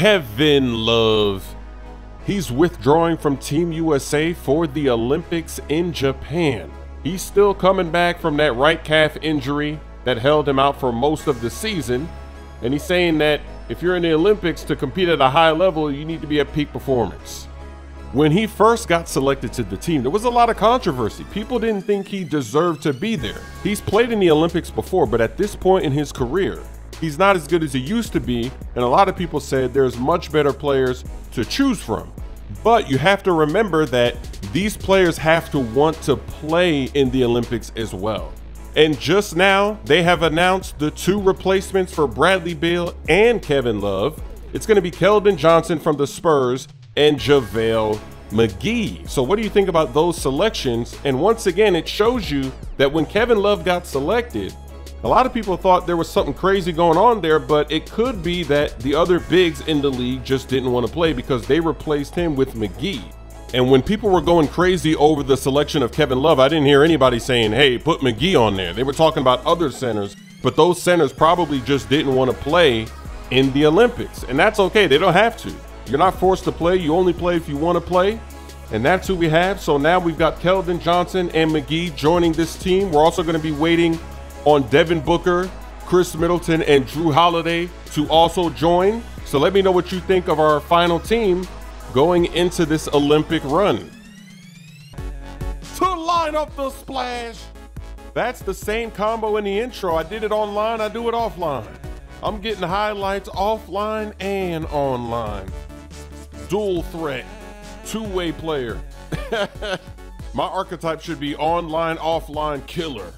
Kevin Love. He's withdrawing from Team USA for the Olympics in Japan. He's still coming back from that right calf injury that held him out for most of the season. And he's saying that if you're in the Olympics to compete at a high level, you need to be at peak performance. When he first got selected to the team, there was a lot of controversy. People didn't think he deserved to be there. He's played in the Olympics before, but at this point in his career, he's not as good as he used to be, and a lot of people said there's much better players to choose from. But you have to remember that these players have to want to play in the Olympics as well. And just now, they have announced the two replacements for Bradley Beal and Kevin Love. It's going to be Keldon Johnson from the Spurs and JaVale McGee. So what do you think about those selections? And once again, it shows you that when Kevin Love got selected, a lot of people thought there was something crazy going on there, but it could be that the other bigs in the league just didn't want to play because they replaced him with McGee. And when people were going crazy over the selection of Kevin Love, I didn't hear anybody saying, hey, put McGee on there. They were talking about other centers, but those centers probably just didn't want to play in the Olympics. And that's okay. They don't have to. You're not forced to play. You only play if you want to play. And that's who we have. So now we've got Keldon Johnson and McGee joining this team. We're also going to be waiting on Devin Booker, Chris Middleton, and Drew Holiday to also join. So let me know what you think of our final team going into this Olympic run. To line up the splash. That's the same combo in the intro. I did it online, I do it offline. I'm getting highlights offline and online. Dual threat, two-way player. My archetype should be online, offline killer.